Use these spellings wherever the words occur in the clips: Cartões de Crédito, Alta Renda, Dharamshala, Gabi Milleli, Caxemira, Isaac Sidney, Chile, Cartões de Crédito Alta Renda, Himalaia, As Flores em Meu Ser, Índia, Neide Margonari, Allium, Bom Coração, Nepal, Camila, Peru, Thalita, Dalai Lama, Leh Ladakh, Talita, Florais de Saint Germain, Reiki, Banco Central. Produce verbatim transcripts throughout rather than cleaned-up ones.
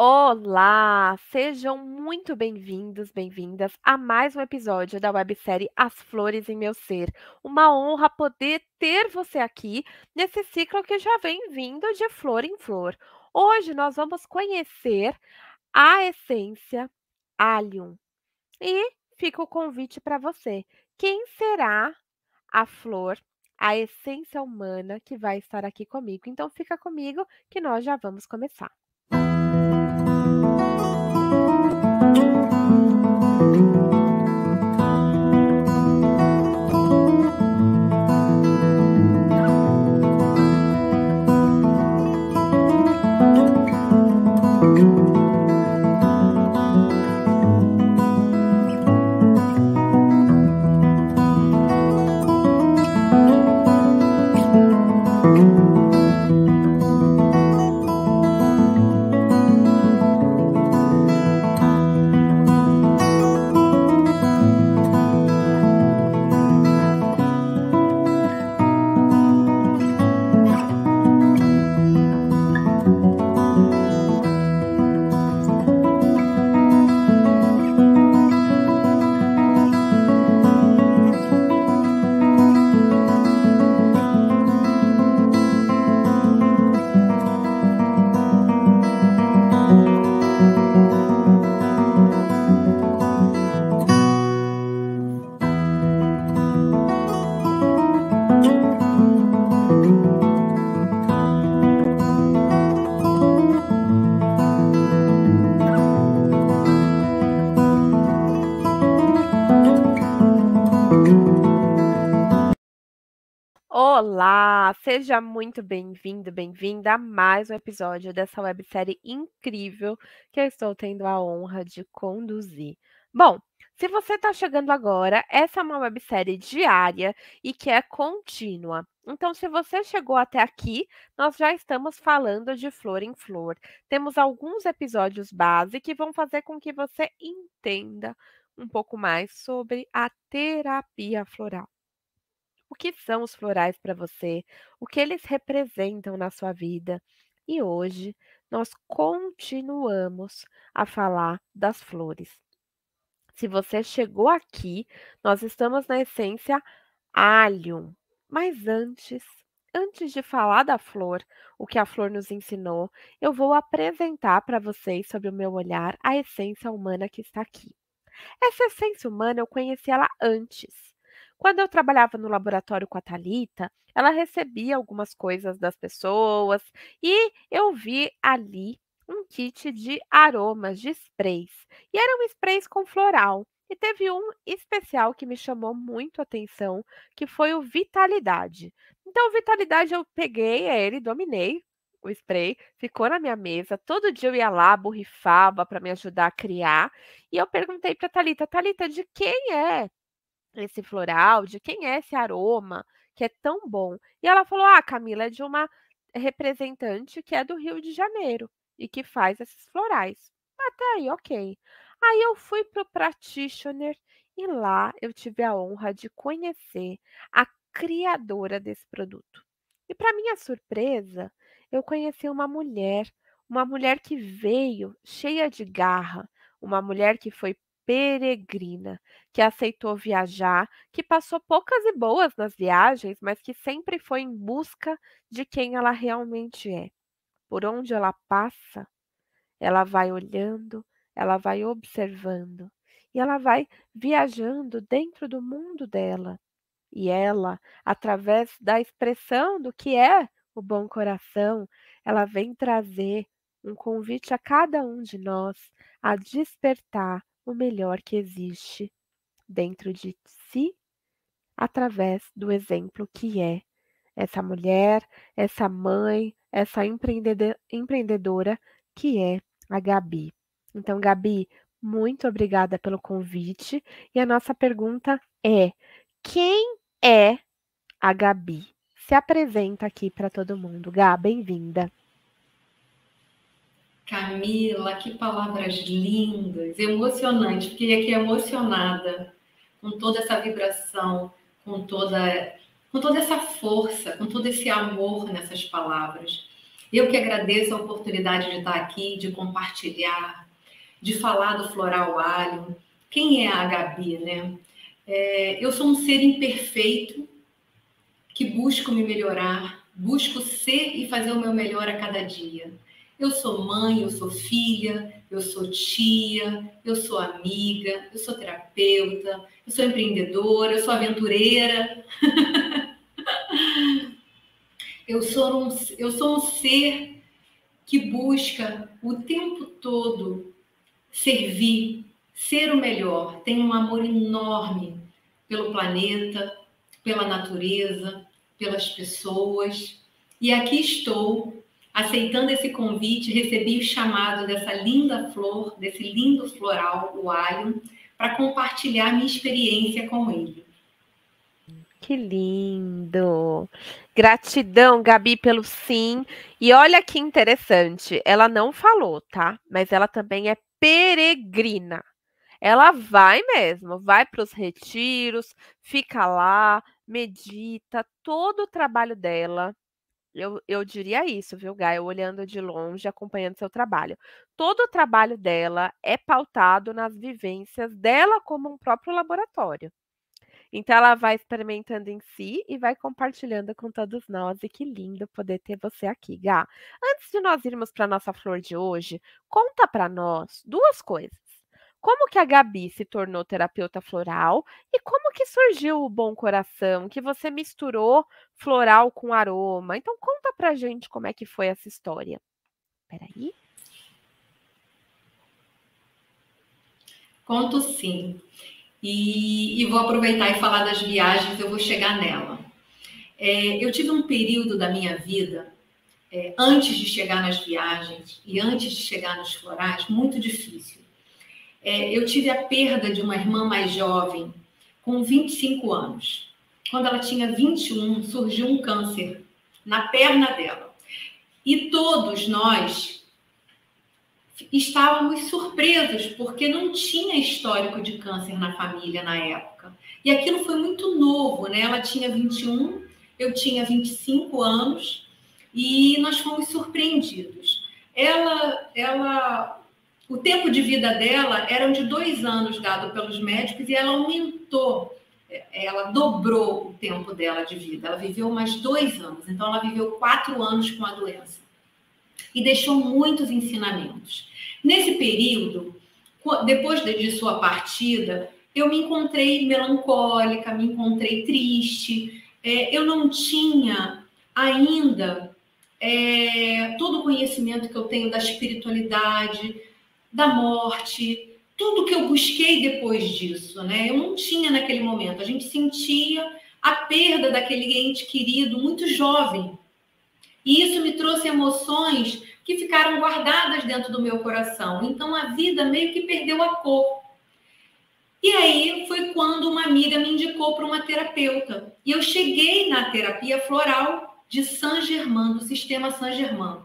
Olá! Sejam muito bem-vindos, bem-vindas a mais um episódio da websérie As Flores em Meu Ser. Uma honra poder ter você aqui nesse ciclo que já vem vindo de flor em flor. Hoje nós vamos conhecer a essência Allium. E fica o convite para você. Quem será a flor, a essência humana que vai estar aqui comigo? Então fica comigo que nós já vamos começar. Olá, seja muito bem-vindo, bem-vinda a mais um episódio dessa websérie incrível que eu estou tendo a honra de conduzir. Bom, se você está chegando agora, essa é uma websérie diária e que é contínua. Então, se você chegou até aqui, nós já estamos falando de flor em flor. Temos alguns episódios base que vão fazer com que você entenda um pouco mais sobre a terapia floral. O que são os florais para você? O que eles representam na sua vida? E hoje nós continuamos a falar das flores. Se você chegou aqui, nós estamos na essência Allium. Mas antes, antes de falar da flor, o que a flor nos ensinou, eu vou apresentar para vocês, sob o meu olhar, a essência humana que está aqui. Essa essência humana eu conheci ela antes. Quando eu trabalhava no laboratório com a Thalita, ela recebia algumas coisas das pessoas e eu vi ali um kit de aromas, de sprays. E eram sprays com floral. E teve um especial que me chamou muito a atenção, que foi o Vitalidade. Então, o Vitalidade eu peguei ele, dominei o spray, ficou na minha mesa. Todo dia eu ia lá, borrifava para me ajudar a criar. E eu perguntei para a Thalita, Thalita, de quem é esse floral, de quem é esse aroma que é tão bom? E ela falou, ah, Camila, é de uma representante que é do Rio de Janeiro e que faz esses florais. Até aí, ok. Aí eu fui para o practitioner e lá eu tive a honra de conhecer a criadora desse produto. E para minha surpresa, eu conheci uma mulher, uma mulher que veio cheia de garra, uma mulher que foi peregrina, que aceitou viajar, que passou poucas e boas nas viagens, mas que sempre foi em busca de quem ela realmente é. Por onde ela passa, ela vai olhando, ela vai observando e ela vai viajando dentro do mundo dela. E ela, através da expressão do que é o Bom Coração, ela vem trazer um convite a cada um de nós a despertar o melhor que existe dentro de si, através do exemplo que é essa mulher, essa mãe, essa empreendedora que é a Gabi. Então, Gabi, muito obrigada pelo convite. E a nossa pergunta é, quem é a Gabi? Se apresenta aqui para todo mundo. Gabi, bem-vinda. Camila, que palavras lindas, emocionante, fiquei aqui emocionada com toda essa vibração, com toda, com toda essa força, com todo esse amor nessas palavras. Eu que agradeço a oportunidade de estar aqui, de compartilhar, de falar do floral Allium. Quem é a Gabi, né? É, eu sou um ser imperfeito que busco me melhorar, busco ser e fazer o meu melhor a cada dia. Eu sou mãe, eu sou filha, eu sou tia, eu sou amiga, eu sou terapeuta, eu sou empreendedora, eu sou aventureira. eu, sou um, eu sou um ser que busca o tempo todo servir, ser o melhor. Tenho um amor enorme pelo planeta, pela natureza, pelas pessoas. E aqui estou, aceitando esse convite, recebi o chamado dessa linda flor, desse lindo floral, o Allium, para compartilhar minha experiência com ele. Que lindo! Gratidão, Gabi, pelo sim. E olha que interessante, ela não falou, tá? Mas ela também é peregrina. Ela vai mesmo, vai para os retiros, fica lá, medita, todo o trabalho dela. Eu, eu diria isso, viu, Gaia? Olhando de longe, acompanhando seu trabalho. Todo o trabalho dela é pautado nas vivências dela como um próprio laboratório. Então, ela vai experimentando em si e vai compartilhando com todos nós. E que lindo poder ter você aqui, Gá. Antes de nós irmos para a nossa flor de hoje, conta para nós duas coisas. Como que a Gabi se tornou terapeuta floral e como que surgiu o Bom Coração, que você misturou floral com aroma. Então, conta pra gente como é que foi essa história. Peraí. Conto sim. E, e vou aproveitar e falar das viagens, eu vou chegar nela. É, eu tive um período da minha vida, é, antes de chegar nas viagens e antes de chegar nos florais, muito difícil. É, eu tive a perda de uma irmã mais jovem, com vinte e cinco anos. Quando ela tinha vinte e um, surgiu um câncer na perna dela. E todos nós estávamos surpresos, porque não tinha histórico de câncer na família na época. E aquilo foi muito novo, né? Ela tinha vinte e um, eu tinha vinte e cinco anos, e nós fomos surpreendidos. Ela... ela O tempo de vida dela era de dois anos dado pelos médicos e ela aumentou, ela dobrou o tempo dela de vida. Ela viveu mais dois anos, então ela viveu quatro anos com a doença. E deixou muitos ensinamentos. Nesse período, depois de sua partida, eu me encontrei melancólica, me encontrei triste. Eu não tinha ainda é, todo o conhecimento que eu tenho da espiritualidade, da morte, tudo que eu busquei depois disso, né? Eu não tinha naquele momento. A gente sentia a perda daquele ente querido muito jovem. E isso me trouxe emoções que ficaram guardadas dentro do meu coração. Então, a vida meio que perdeu a cor. E aí, foi quando uma amiga me indicou para uma terapeuta. E eu cheguei na terapia floral de Saint Germain, do sistema Saint Germain.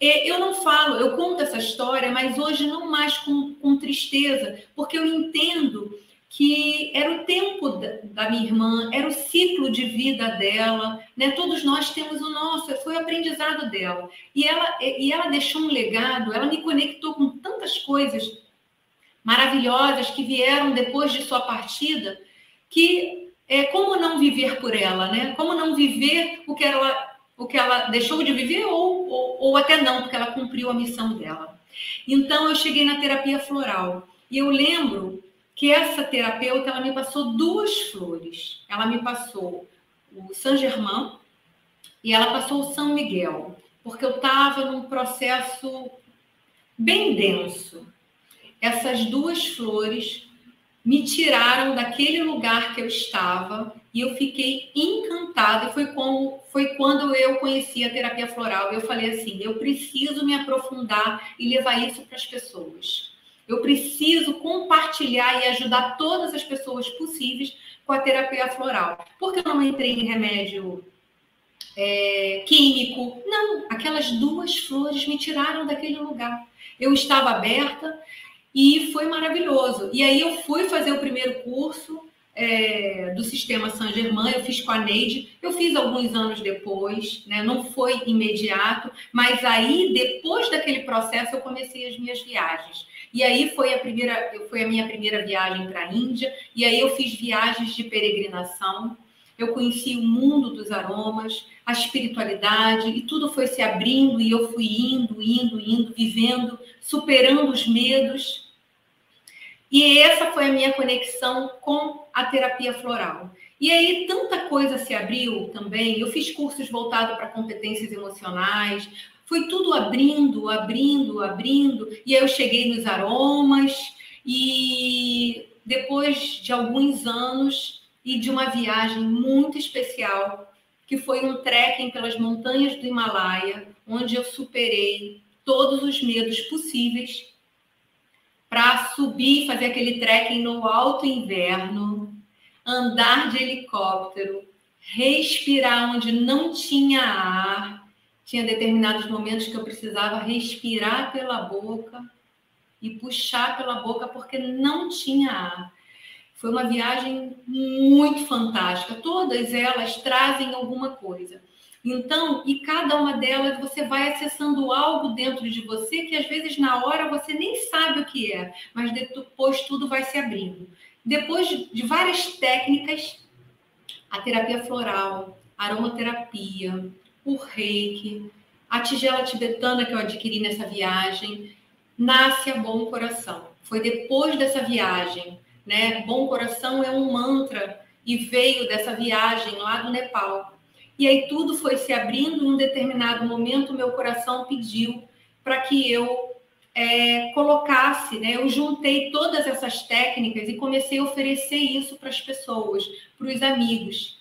Eu não falo, eu conto essa história, mas hoje não mais com, com tristeza, porque eu entendo que era o tempo da, da minha irmã, era o ciclo de vida dela, né? Todos nós temos o nosso, foi o aprendizado dela. E ela, e ela deixou um legado, ela me conectou com tantas coisas maravilhosas que vieram depois de sua partida, que é, como não viver por ela, né? Como não viver o que ela... o que ela deixou de viver ou, ou, ou até não, porque ela cumpriu a missão dela. Então, eu cheguei na terapia floral. E eu lembro que essa terapeuta, ela me passou duas flores. Ela me passou o Saint Germain e ela passou o São Miguel, porque eu estava num processo bem denso. Essas duas flores me tiraram daquele lugar que eu estava e eu fiquei encantada. Foi, como, foi quando eu conheci a terapia floral. Eu falei assim, eu preciso me aprofundar e levar isso para as pessoas. Eu preciso compartilhar e ajudar todas as pessoas possíveis com a terapia floral. Porque eu não entrei em remédio é, químico. Não, aquelas duas flores me tiraram daquele lugar. Eu estava aberta. E foi maravilhoso. E aí eu fui fazer o primeiro curso é, do sistema Saint Germain, eu fiz com a Neide, eu fiz alguns anos depois, né? Não foi imediato, mas aí, depois daquele processo, eu comecei as minhas viagens. E aí foi a, primeira, foi a minha primeira viagem para a Índia, e aí eu fiz viagens de peregrinação, eu conheci o mundo dos aromas, a espiritualidade, e tudo foi se abrindo, e eu fui indo, indo, indo, vivendo, superando os medos. E essa foi a minha conexão com a terapia floral. E aí tanta coisa se abriu também, eu fiz cursos voltados para competências emocionais, foi tudo abrindo, abrindo, abrindo, e aí eu cheguei nos aromas, e depois de alguns anos... e de uma viagem muito especial, que foi um trekking pelas montanhas do Himalaia, onde eu superei todos os medos possíveis para subir, fazer aquele trekking no alto inverno, andar de helicóptero, respirar onde não tinha ar. Tinha determinados momentos que eu precisava respirar pela boca e puxar pela boca porque não tinha ar. Foi uma viagem muito fantástica. Todas elas trazem alguma coisa. Então, e cada uma delas, você vai acessando algo dentro de você que, às vezes, na hora, você nem sabe o que é. Mas depois tudo vai se abrindo. Depois de várias técnicas, a terapia floral, a aromaterapia, o reiki, a tigela tibetana que eu adquiri nessa viagem, nasce a Bom Coração. Foi depois dessa viagem... né? Bom Coração é um mantra e veio dessa viagem lá do Nepal. E aí tudo foi se abrindo, em um determinado momento meu coração pediu para que eu é, colocasse, né? Eu juntei todas essas técnicas e comecei a oferecer isso para as pessoas, para os amigos,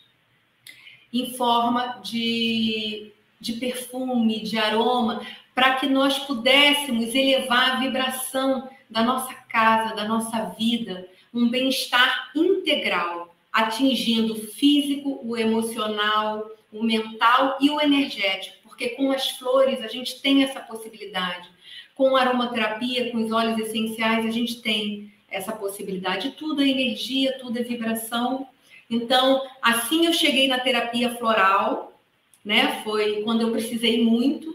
em forma de, de perfume, de aroma, para que nós pudéssemos elevar a vibração da nossa casa, da nossa vida, um bem-estar integral, atingindo o físico, o emocional, o mental e o energético, porque com as flores a gente tem essa possibilidade. Com a aromaterapia, com os óleos essenciais, a gente tem essa possibilidade. Tudo é energia, tudo é vibração. Então, assim eu cheguei na terapia floral, né? Foi quando eu precisei muito.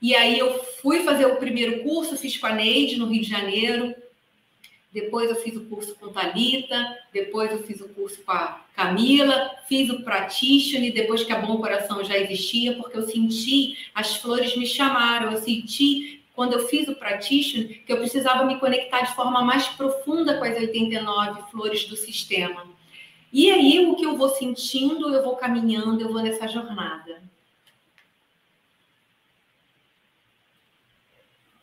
E aí eu fui fazer o primeiro curso, fiz com a Neide, no Rio de Janeiro. Depois eu fiz o curso com Talita, depois eu fiz o curso com a Camila, fiz o Practitioner, depois que a Bom Coração já existia, porque eu senti, as flores me chamaram, eu senti, quando eu fiz o Practitioner, que eu precisava me conectar de forma mais profunda com as oitenta e nove flores do sistema. E aí, o que eu vou sentindo, eu vou caminhando, eu vou nessa jornada.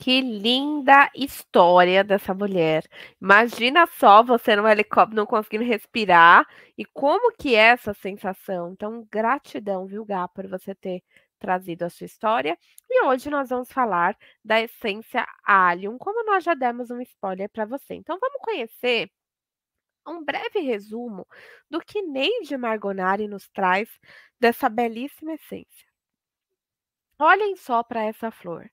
Que linda história dessa mulher. Imagina só você no helicóptero não conseguindo respirar. E como que é essa sensação? Então, gratidão, viu, Gá, por você ter trazido a sua história. E hoje nós vamos falar da essência Allium, como nós já demos um spoiler para você. Então, vamos conhecer um breve resumo do que Neide Margonari nos traz dessa belíssima essência. Olhem só para essa flor.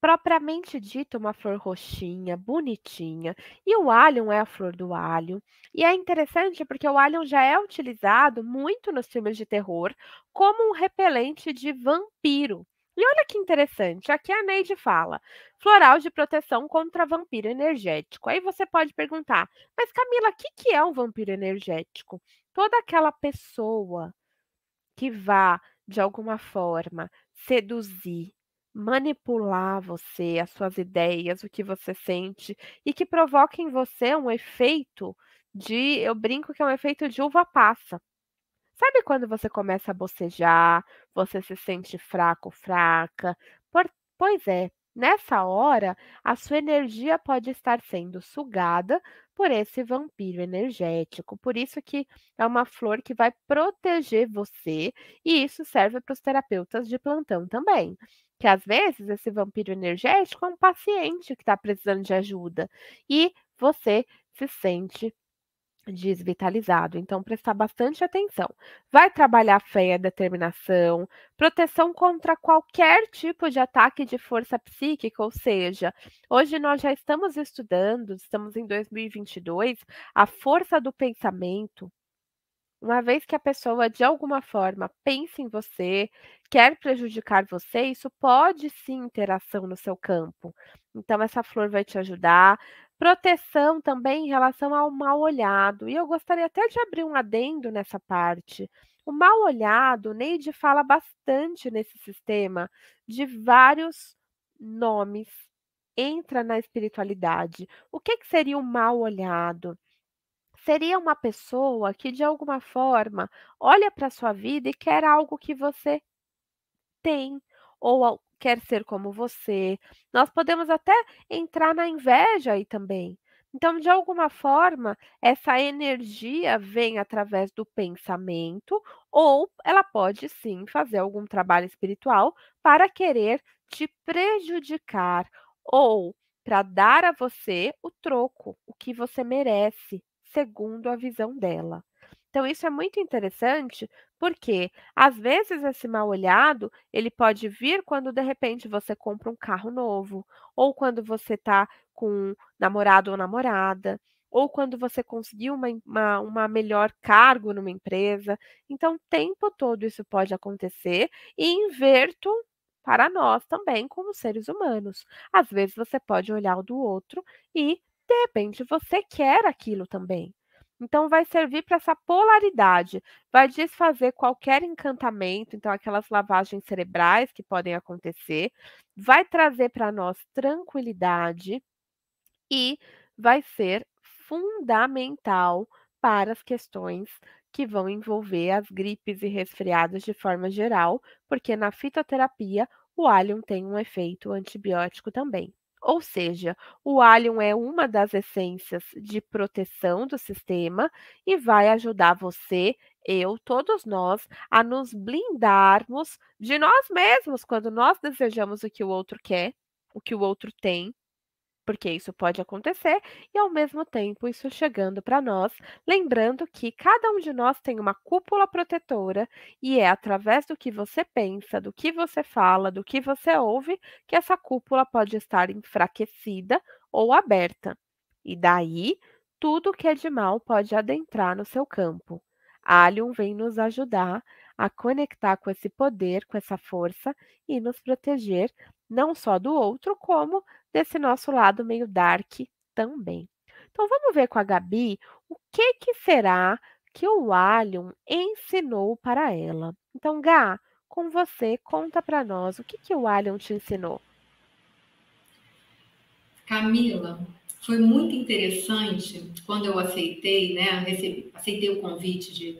Propriamente dita, uma flor roxinha, bonitinha, e o Allium é a flor do alho. E é interessante porque o Allium já é utilizado muito nos filmes de terror como um repelente de vampiro. E olha que interessante, aqui a Neide fala, floral de proteção contra vampiro energético. Aí você pode perguntar, mas Camila, o que, que é um vampiro energético? Toda aquela pessoa que vá, de alguma forma, seduzir, manipular você, as suas ideias, o que você sente, e que provoca em você um efeito de, eu brinco que é um efeito de uva passa. Sabe quando você começa a bocejar, você se sente fraco, fraca? Por, pois é, nessa hora, a sua energia pode estar sendo sugada por esse vampiro energético. Por isso que é uma flor que vai proteger você, e isso serve para os terapeutas de plantão também. Que às vezes esse vampiro energético é um paciente que está precisando de ajuda e você se sente desvitalizado. Então, prestar bastante atenção. Vai trabalhar fé, determinação, proteção contra qualquer tipo de ataque de força psíquica, ou seja, hoje nós já estamos estudando, estamos em dois mil e vinte e dois, a força do pensamento. Uma vez que a pessoa, de alguma forma, pensa em você, quer prejudicar você, isso pode sim ter ação no seu campo. Então, essa flor vai te ajudar. Proteção também em relação ao mal-olhado. E eu gostaria até de abrir um adendo nessa parte. O mal-olhado, Neide fala bastante nesse sistema de vários nomes. Entra na espiritualidade. O que, que seria o mal-olhado? Seria uma pessoa que, de alguma forma, olha para a sua vida e quer algo que você tem, ou quer ser como você. Nós podemos até entrar na inveja aí também. Então, de alguma forma, essa energia vem através do pensamento, ou ela pode, sim, fazer algum trabalho espiritual para querer te prejudicar, ou para dar a você o troco, o que você merece, segundo a visão dela. Então, isso é muito interessante, porque às vezes esse mal-olhado, ele pode vir quando, de repente, você compra um carro novo, ou quando você está com um namorado ou namorada, ou quando você conseguiu uma, uma, uma melhor cargo numa empresa. Então, o tempo todo isso pode acontecer, e inverto para nós também, como seres humanos. Às vezes, você pode olhar o do outro e de repente, você quer aquilo também. Então, vai servir para essa polaridade. Vai desfazer qualquer encantamento, então, aquelas lavagens cerebrais que podem acontecer. Vai trazer para nós tranquilidade e vai ser fundamental para as questões que vão envolver as gripes e resfriados de forma geral, porque na fitoterapia, o Allium tem um efeito antibiótico também. Ou seja, o Allium é uma das essências de proteção do sistema e vai ajudar você, eu, todos nós, a nos blindarmos de nós mesmos quando nós desejamos o que o outro quer, o que o outro tem, porque isso pode acontecer, e ao mesmo tempo isso chegando para nós, lembrando que cada um de nós tem uma cúpula protetora, e é através do que você pensa, do que você fala, do que você ouve, que essa cúpula pode estar enfraquecida ou aberta. E daí, tudo que é de mal pode adentrar no seu campo. Allium vem nos ajudar a conectar com esse poder, com essa força, e nos proteger não só do outro, como desse nosso lado meio dark também. Então, vamos ver com a Gabi o que, que será que o Allium ensinou para ela. Então, Gá, com você, conta para nós o que, que o Allium te ensinou. Camila, foi muito interessante quando eu aceitei, né, recebi, aceitei o convite de,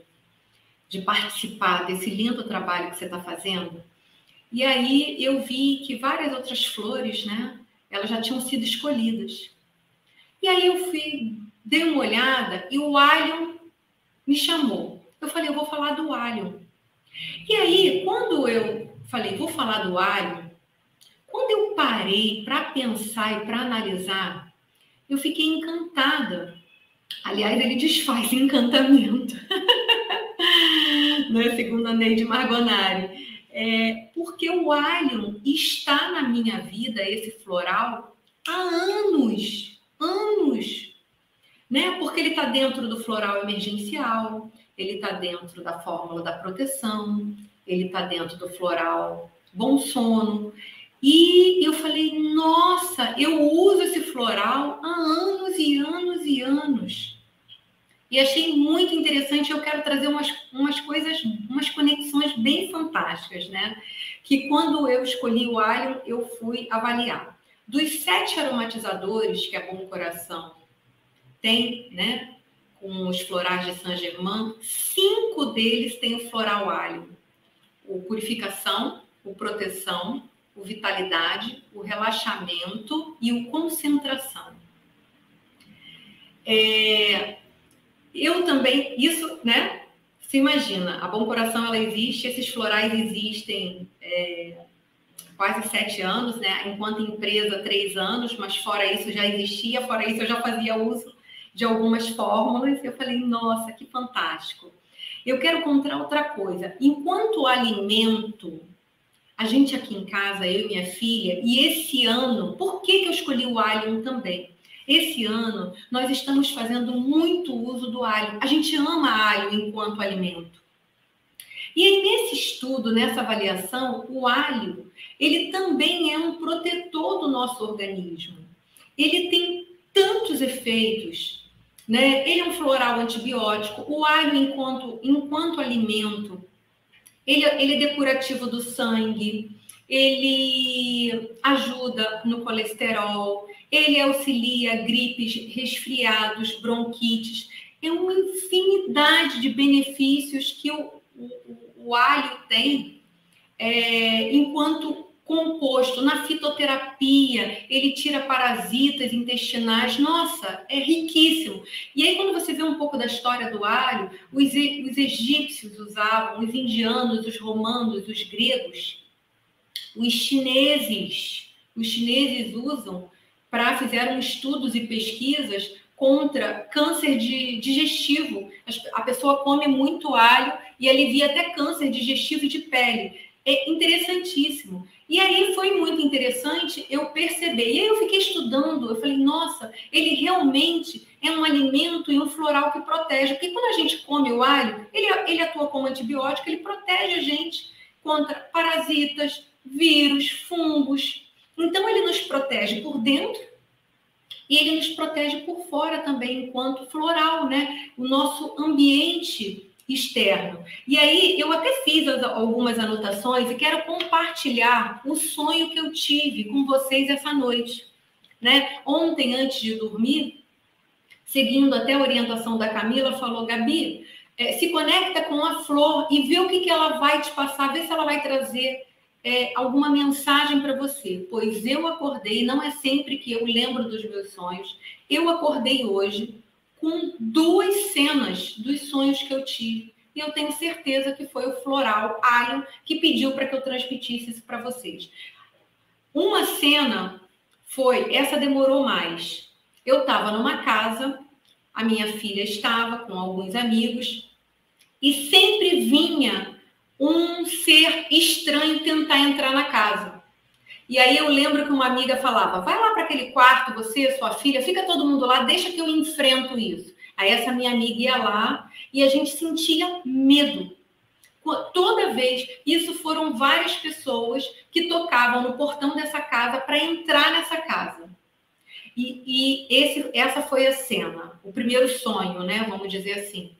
de participar desse lindo trabalho que você está fazendo. E aí eu vi que várias outras flores, né, elas já tinham sido escolhidas. E aí eu fui, dei uma olhada e o Allium me chamou. Eu falei, eu vou falar do Allium. E aí, quando eu falei, vou falar do Allium, quando eu parei para pensar e para analisar, eu fiquei encantada. Aliás, ele desfaz encantamento. Né? Segundo a Neide Margonari. É, porque o Allium está na minha vida, esse floral, há anos, anos, né? Porque ele está dentro do floral emergencial, ele está dentro da fórmula da proteção, ele está dentro do floral bom sono. E eu falei, nossa, eu uso esse floral há anos e anos e anos. E achei muito interessante, eu quero trazer umas, umas coisas, umas conexões bem fantásticas, né? Que quando eu escolhi o Allium, eu fui avaliar. Dos sete aromatizadores que a Bom Coração tem, né? Com os florais de Saint Germain, cinco deles têm o floral Allium. O purificação, o proteção, o vitalidade, o relaxamento e o concentração. É... Eu também, isso, né? Você imagina, a Bom Coração, ela existe, esses florais existem é, quase sete anos, né? Enquanto empresa, três anos, mas fora isso já existia, fora isso eu já fazia uso de algumas fórmulas, e eu falei, nossa, que fantástico. Eu quero contar outra coisa. Enquanto alimento, a gente aqui em casa, eu e minha filha, e esse ano, por que, que eu escolhi o Allium também? Esse ano, nós estamos fazendo muito uso do alho. A gente ama alho enquanto alimento. E aí, nesse estudo, nessa avaliação, o alho, ele também é um protetor do nosso organismo. Ele tem tantos efeitos, né? Ele é um floral antibiótico. O alho, enquanto, enquanto alimento, ele, ele é depurativo do sangue, ele ajuda no colesterol, ele auxilia gripes, resfriados, bronquites. É uma infinidade de benefícios que o, o, o alho tem é, enquanto composto. Na fitoterapia, ele tira parasitas intestinais. Nossa, é riquíssimo. E aí, quando você vê um pouco da história do alho, os, os egípcios usavam, os indianos, os romanos, os gregos, os chineses, os chineses usam... Pra, fizeram estudos e pesquisas contra câncer de, digestivo. A pessoa come muito alho e alivia até câncer digestivo e de pele. É interessantíssimo. E aí foi muito interessante eu perceber. E aí eu fiquei estudando, eu falei, nossa, ele realmente é um alimento e um floral que protege. Porque quando a gente come o alho, ele, ele atua como antibiótico, ele protege a gente contra parasitas, vírus, fungos. Então, ele nos protege por dentro e ele nos protege por fora também, enquanto floral, né? O nosso ambiente externo. E aí, eu até fiz algumas anotações e quero compartilhar o sonho que eu tive com vocês essa noite, né? Ontem, antes de dormir, seguindo até a orientação da Camila, falou, Gabi, se conecta com a flor e vê o que ela vai te passar, vê se ela vai trazer... É, alguma mensagem para você, pois eu acordei, não é sempre que eu lembro dos meus sonhos, eu acordei hoje com duas cenas dos sonhos que eu tive, e eu tenho certeza que foi o floral alho que pediu para que eu transmitisse isso para vocês. Uma cena foi, essa demorou mais, eu estava numa casa, a minha filha estava com alguns amigos, e sempre vinha um ser estranho tentar entrar na casa. E aí eu lembro que uma amiga falava, vai lá para aquele quarto, você, sua filha, fica todo mundo lá, deixa que eu enfrento isso. Aí essa minha amiga ia lá e a gente sentia medo. Toda vez, isso foram várias pessoas que tocavam no portão dessa casa para entrar nessa casa. E, e esse, essa foi a cena, o primeiro sonho, né? Vamos dizer assim.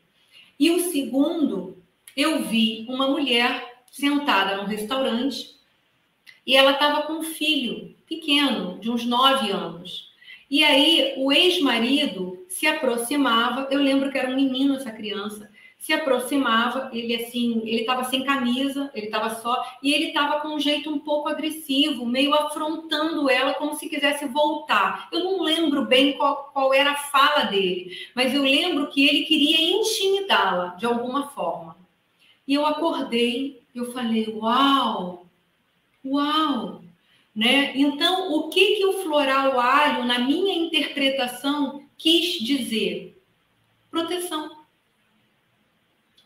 E o segundo... Eu vi uma mulher sentada num restaurante e ela estava com um filho pequeno, de uns nove anos. E aí o ex-marido se aproximava, eu lembro que era um menino essa criança, se aproximava, ele assim, ele estava sem camisa, ele estava só, e ele estava com um jeito um pouco agressivo, meio afrontando ela como se quisesse voltar. Eu não lembro bem qual, qual era a fala dele, mas eu lembro que ele queria intimidá-la de alguma forma. E eu acordei, eu falei, uau, uau, né? Então, o que, que o floral alho, na minha interpretação, quis dizer? Proteção.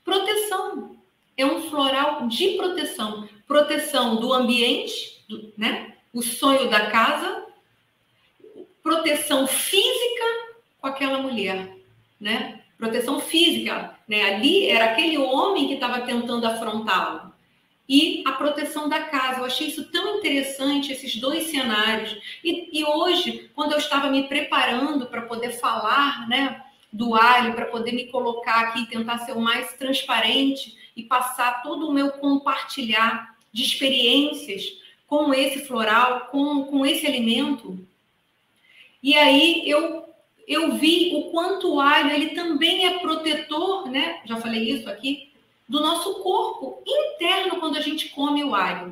Proteção. É um floral de proteção. Proteção do ambiente, do, né? O sonho da casa. Proteção física com aquela mulher, né? Proteção física, né? Ali era aquele homem que estava tentando afrontá-lo. E a proteção da casa. Eu achei isso tão interessante, esses dois cenários. E, e hoje, quando eu estava me preparando para poder falar, né, do alho, para poder me colocar aqui, tentar ser o mais transparente e passar todo o meu compartilhar de experiências com esse floral, com, com esse alimento. E aí eu... eu vi o quanto o alho, ele também é protetor, né? Já falei isso aqui, do nosso corpo interno quando a gente come o alho.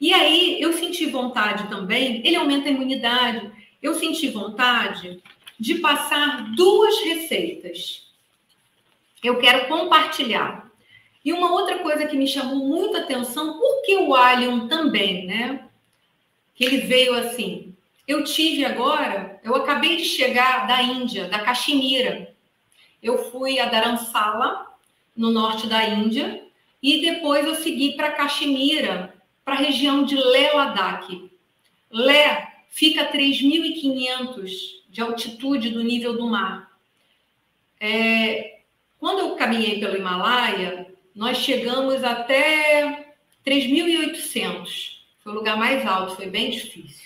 E aí, eu senti vontade também, ele aumenta a imunidade, eu senti vontade de passar duas receitas. Eu quero compartilhar. E uma outra coisa que me chamou muita atenção, por que o alho também, né? Que ele veio assim... Eu tive agora, eu acabei de chegar da Índia, da Caxemira. Eu fui a Dharamshala, no norte da Índia, e depois eu segui para Caxemira, para a região de Leh Ladakh. Leh fica a três mil e quinhentos de altitude do nível do mar. É, quando eu caminhei pelo Himalaia, nós chegamos até três mil e oitocentos. Foi o lugar mais alto, foi bem difícil.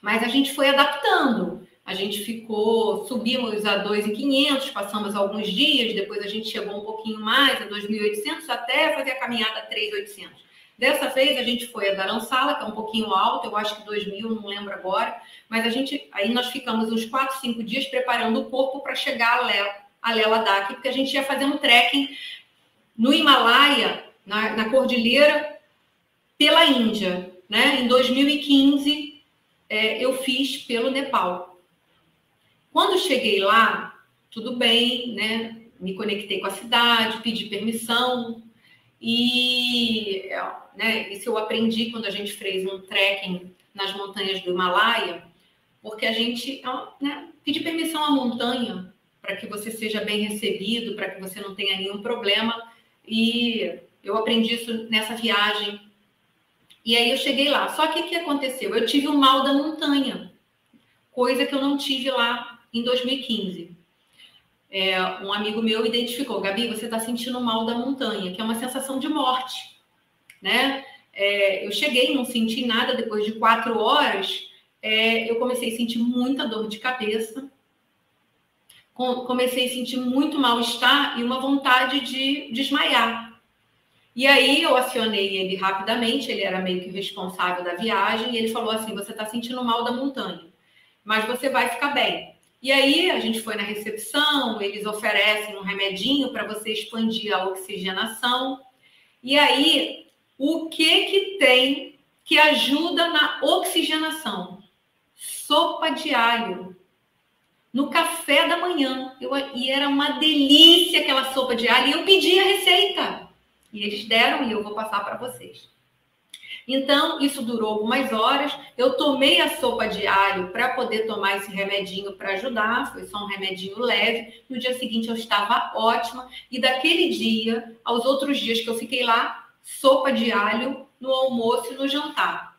Mas a gente foi adaptando. A gente ficou, subimos a dois mil e quinhentos, passamos alguns dias, depois a gente chegou um pouquinho mais, a dois mil e oitocentos, até fazer a caminhada a três mil e oitocentos. Dessa vez a gente foi a Dharamshala, que é um pouquinho alto, eu acho que dois mil, não lembro agora, mas a gente, aí nós ficamos uns quatro, cinco dias preparando o corpo para chegar a Leh, a Leh Ladakh, porque a gente ia fazer um trekking no Himalaia, na, na cordilheira, pela Índia, né? Em dois mil e quinze... É, eu fiz pelo Nepal. Quando cheguei lá, tudo bem, né? Me conectei com a cidade, pedi permissão. E né, isso eu aprendi quando a gente fez um trekking nas montanhas do Himalaia, porque a gente né, pede permissão à montanha para que você seja bem recebido, para que você não tenha nenhum problema. E eu aprendi isso nessa viagem. E aí eu cheguei lá. Só que o que aconteceu? Eu tive o mal da montanha, coisa que eu não tive lá em dois mil e quinze. É, um amigo meu identificou, Gabi, você está sentindo o mal da montanha, que é uma sensação de morte. Né? É, eu cheguei, não senti nada, depois de quatro horas, é, eu comecei a sentir muita dor de cabeça, comecei a sentir muito mal-estar e uma vontade de desmaiar. E aí eu acionei ele rapidamente, ele era meio que responsável da viagem, e ele falou assim, você está sentindo mal da montanha, mas você vai ficar bem. E aí a gente foi na recepção, eles oferecem um remedinho para você expandir a oxigenação. E aí, o que que tem que ajuda na oxigenação? Sopa de alho. No café da manhã. Eu, e era uma delícia aquela sopa de alho, e eu pedi a receita. E eles deram e eu vou passar para vocês. Então, isso durou algumas horas. Eu tomei a sopa de alho para poder tomar esse remedinho para ajudar. Foi só um remedinho leve. No dia seguinte, eu estava ótima. E daquele dia, aos outros dias que eu fiquei lá, sopa de alho no almoço e no jantar.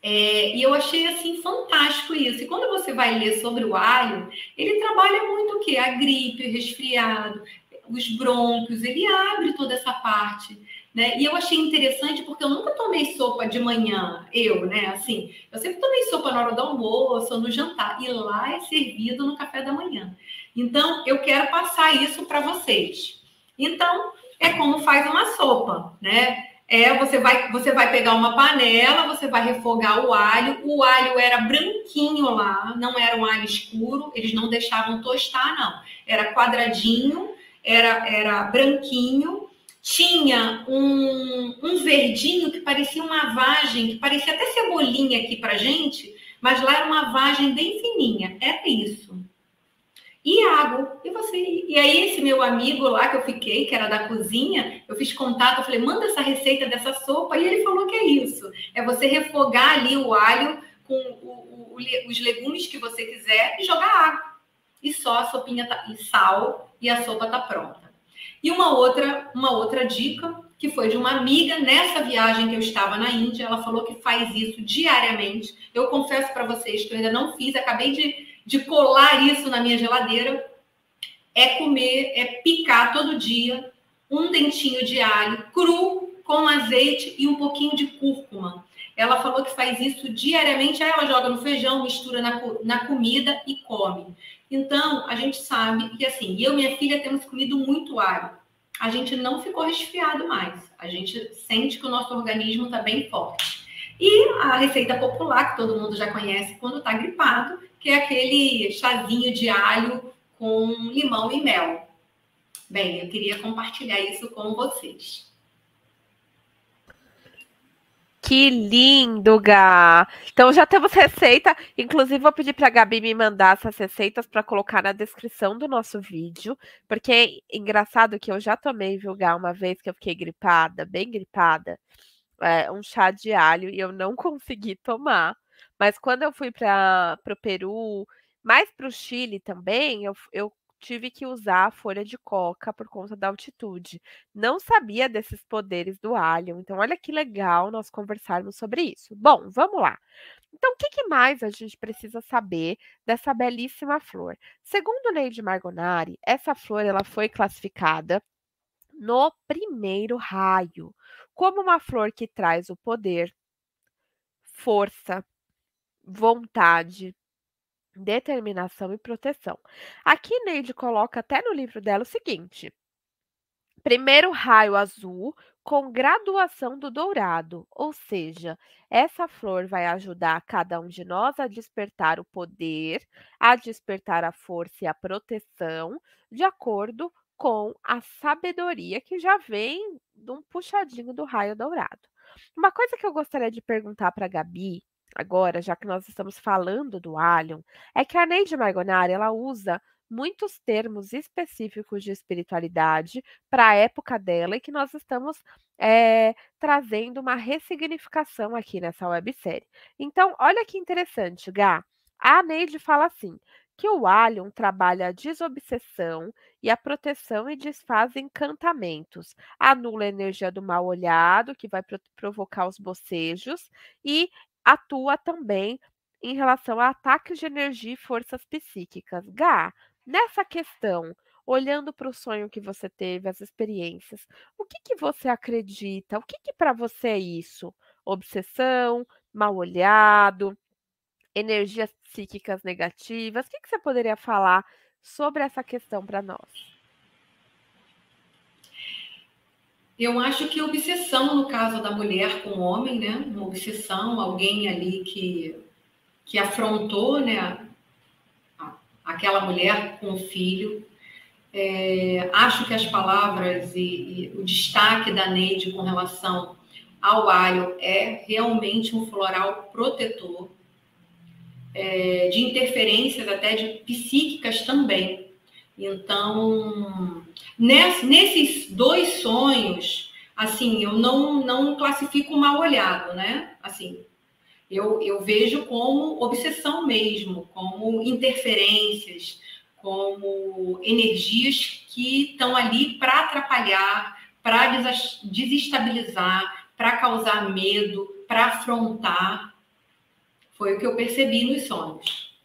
É, e eu achei, assim, fantástico isso. E quando você vai ler sobre o alho, ele trabalha muito o quê? A gripe, resfriado, os brônquios, ele abre toda essa parte, né? E eu achei interessante porque eu nunca tomei sopa de manhã, eu, né? Assim, eu sempre tomei sopa na hora do almoço, no jantar, e lá é servido no café da manhã. Então, eu quero passar isso para vocês. Então, é como faz uma sopa, né? É, você vai, você vai pegar uma panela, você vai refogar o alho. O alho era branquinho lá, não era um alho escuro, eles não deixavam tostar, não. Era quadradinho. Era, era branquinho, tinha um, um verdinho que parecia uma vagem, que parecia até cebolinha aqui pra gente, mas lá era uma vagem bem fininha, era isso. E água, e você? E aí esse meu amigo lá que eu fiquei, que era da cozinha, eu fiz contato, eu falei, manda essa receita dessa sopa, e ele falou que é isso, é você refogar ali o alho com o, o, os legumes que você quiser e jogar água. E só a sopinha tá, e sal e a sopa tá pronta. E uma outra, uma outra dica, que foi de uma amiga nessa viagem que eu estava na Índia, ela falou que faz isso diariamente. Eu confesso para vocês que eu ainda não fiz, acabei de, de colar isso na minha geladeira. É comer, é picar todo dia um dentinho de alho cru com azeite e um pouquinho de cúrcuma. Ela falou que faz isso diariamente, aí ela joga no feijão, mistura na, na comida e come. Então, a gente sabe que, assim, eu e minha filha temos comido muito alho. A gente não ficou resfriado mais. A gente sente que o nosso organismo está bem forte. E a receita popular, que todo mundo já conhece quando está gripado, que é aquele chazinho de alho com limão e mel. Bem, eu queria compartilhar isso com vocês. Que lindo, Gá! Então já temos receita. Inclusive, vou pedir para a Gabi me mandar essas receitas para colocar na descrição do nosso vídeo. Porque é engraçado que eu já tomei, viu, Gá, uma vez que eu fiquei gripada, bem gripada, é, um chá de alho e eu não consegui tomar. Mas quando eu fui para o Peru, mais para o Chile também, eu, eu tive que usar a folha de coca por conta da altitude. Não sabia desses poderes do Allium. Então, olha que legal nós conversarmos sobre isso. Bom, vamos lá. Então, o que, que mais a gente precisa saber dessa belíssima flor? Segundo Neide Margonari, essa flor ela foi classificada no primeiro raio como uma flor que traz o poder, força, vontade, determinação e proteção. Aqui Neide coloca até no livro dela o seguinte: primeiro raio azul com graduação do dourado, ou seja, essa flor vai ajudar cada um de nós a despertar o poder, a despertar a força e a proteção, de acordo com a sabedoria que já vem de um puxadinho do raio dourado. Uma coisa que eu gostaria de perguntar para a Gabi agora, já que nós estamos falando do Allium, é que a Neide Margonari, ela usa muitos termos específicos de espiritualidade para a época dela e que nós estamos é, trazendo uma ressignificação aqui nessa websérie. Então, olha que interessante, Gá. A Neide fala assim, que o Allium trabalha a desobsessão e a proteção e desfaz encantamentos, anula a energia do mal olhado, que vai pro- provocar os bocejos, e atua também em relação a ataques de energia e forças psíquicas. Gá, nessa questão, olhando para o sonho que você teve, as experiências, o que, que você acredita? O que, que para você é isso? Obsessão, mal-olhado, energias psíquicas negativas? O que, que você poderia falar sobre essa questão para nós? Eu acho que obsessão, no caso da mulher com o homem, né? Uma obsessão, alguém ali que, que afrontou, né? Aquela mulher com o filho. É, acho que as palavras e, e o destaque da Neide com relação ao alho é realmente um floral protetor, é, de interferências até de psíquicas também. Então, ness, nesses dois sonhos, assim, eu não, não classifico mal olhado, né? Assim, Eu, eu vejo como obsessão mesmo, como interferências, como energias que estão ali para atrapalhar, para desestabilizar, para causar medo, para afrontar. Foi o que eu percebi nos sonhos.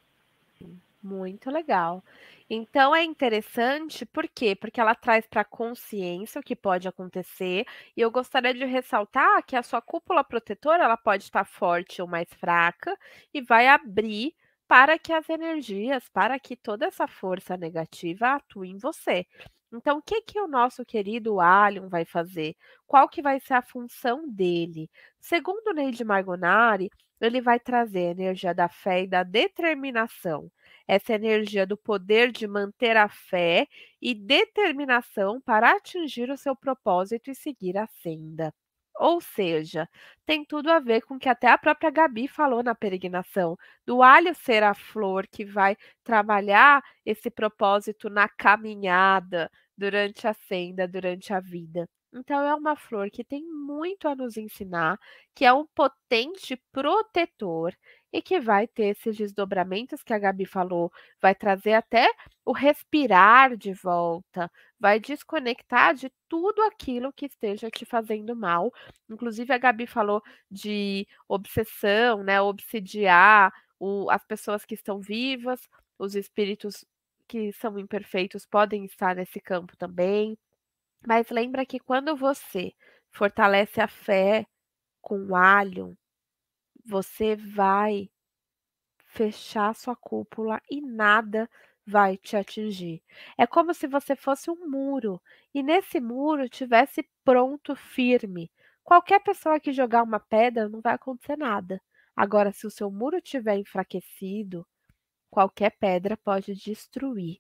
Muito legal. Então, é interessante, por quê? Porque ela traz para a consciência o que pode acontecer, e eu gostaria de ressaltar que a sua cúpula protetora, ela pode estar forte ou mais fraca, e vai abrir para que as energias, para que toda essa força negativa atue em você. Então, o que, que o nosso querido Allium vai fazer? Qual que vai ser a função dele? Segundo Neide Margonari, ele vai trazer a energia da fé e da determinação. Essa energia do poder de manter a fé e determinação para atingir o seu propósito e seguir a senda. Ou seja, tem tudo a ver com o que até a própria Gabi falou na peregrinação, do alho ser a flor que vai trabalhar esse propósito na caminhada, durante a senda, durante a vida. Então, é uma flor que tem muito a nos ensinar, que é um potente protetor e que vai ter esses desdobramentos que a Gabi falou, vai trazer até o respirar de volta, vai desconectar de tudo aquilo que esteja te fazendo mal. Inclusive, a Gabi falou de obsessão, né? Obsidiar o, as pessoas que estão vivas, os espíritos que são imperfeitos podem estar nesse campo também. Mas lembra que quando você fortalece a fé com o Allium, você vai fechar sua cúpula e nada vai te atingir. É como se você fosse um muro e nesse muro tivesse pronto, firme. Qualquer pessoa que jogar uma pedra não vai acontecer nada. Agora, se o seu muro estiver enfraquecido, qualquer pedra pode destruir.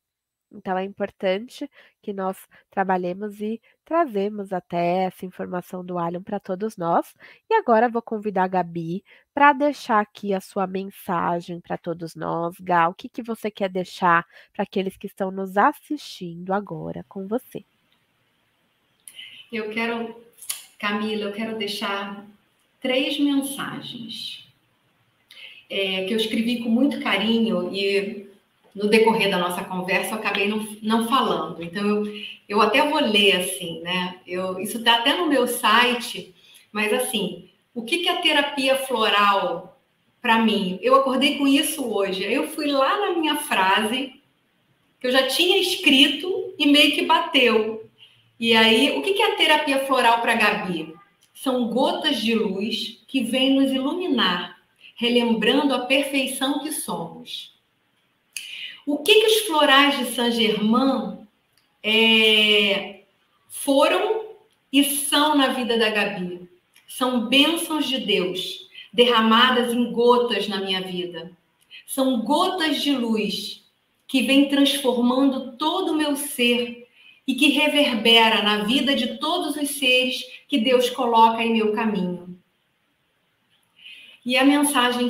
Então, é importante que nós trabalhemos e trazemos até essa informação do Allium para todos nós. E agora vou convidar a Gabi para deixar aqui a sua mensagem para todos nós. Gal, o que, que você quer deixar para aqueles que estão nos assistindo agora com você? Eu quero, Camila, eu quero deixar três mensagens. é, que eu escrevi com muito carinho e no decorrer da nossa conversa eu acabei não, não falando. Então, eu, eu até vou ler, assim, né? Eu, isso está até no meu site, mas, assim, o que, que é a terapia floral para mim? Eu acordei com isso hoje. Eu fui lá na minha frase, que eu já tinha escrito e meio que bateu. E aí, o que, que é a terapia floral para Gabi? São gotas de luz que vêm nos iluminar, relembrando a perfeição que somos. O que, que os florais de Saint Germain é, foram e são na vida da Gabi? São bênçãos de Deus, derramadas em gotas na minha vida. São gotas de luz que vêm transformando todo o meu ser e que reverbera na vida de todos os seres que Deus coloca em meu caminho. E a mensagem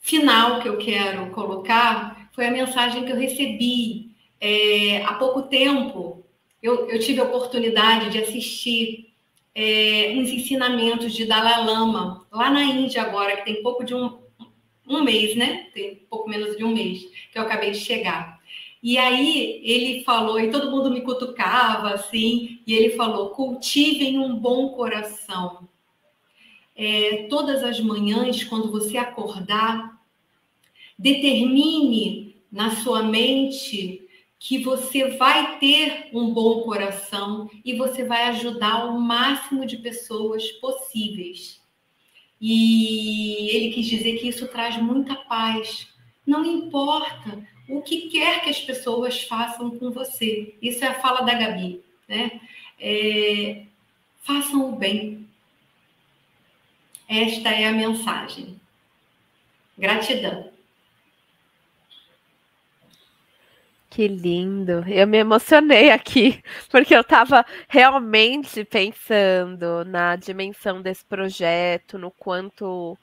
final que eu quero colocar foi a mensagem que eu recebi é, há pouco tempo. Eu, eu tive a oportunidade de assistir é, uns ensinamentos de Dalai Lama, lá na Índia agora, que tem pouco de um, um mês, né? Tem pouco menos de um mês, que eu acabei de chegar. E aí ele falou, e todo mundo me cutucava, assim, e ele falou, cultivem um bom coração. É, todas as manhãs, quando você acordar, determine na sua mente que você vai ter um bom coração e você vai ajudar o máximo de pessoas possíveis. E ele quis dizer que isso traz muita paz. Não importa o que quer que as pessoas façam com você. Isso é a fala da Gabi, né? É, façam o bem. Esta é a mensagem. Gratidão. Que lindo. Eu me emocionei aqui, porque eu estava realmente pensando na dimensão desse projeto, no quanto...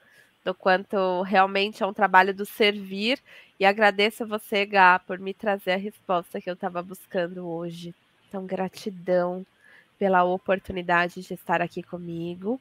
do quanto realmente é um trabalho do servir, e agradeço a você, Gá, por me trazer a resposta que eu estava buscando hoje. Então, gratidão pela oportunidade de estar aqui comigo,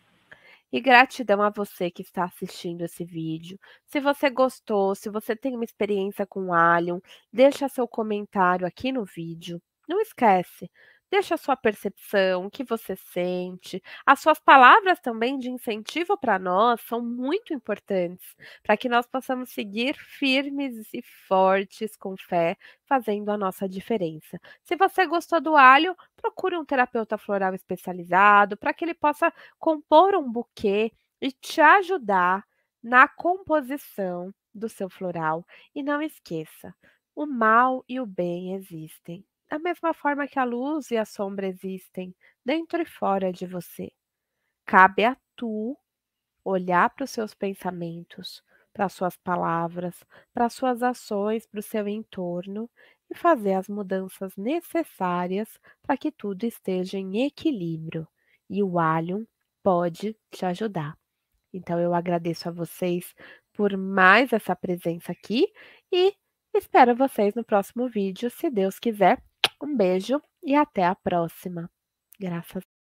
e gratidão a você que está assistindo esse vídeo. Se você gostou, se você tem uma experiência com Allium, deixa seu comentário aqui no vídeo. Não esquece, deixa a sua percepção, o que você sente. As suas palavras também de incentivo para nós são muito importantes, para que nós possamos seguir firmes e fortes, com fé, fazendo a nossa diferença. Se você gostou do Allium, procure um terapeuta floral especializado, para que ele possa compor um buquê e te ajudar na composição do seu floral. E não esqueça, o mal e o bem existem, da mesma forma que a luz e a sombra existem dentro e fora de você. Cabe a tu olhar para os seus pensamentos, para as suas palavras, para as suas ações, para o seu entorno e fazer as mudanças necessárias para que tudo esteja em equilíbrio. E o Allium pode te ajudar. Então, eu agradeço a vocês por mais essa presença aqui e espero vocês no próximo vídeo, se Deus quiser. Um beijo e até a próxima. Graças a Deus.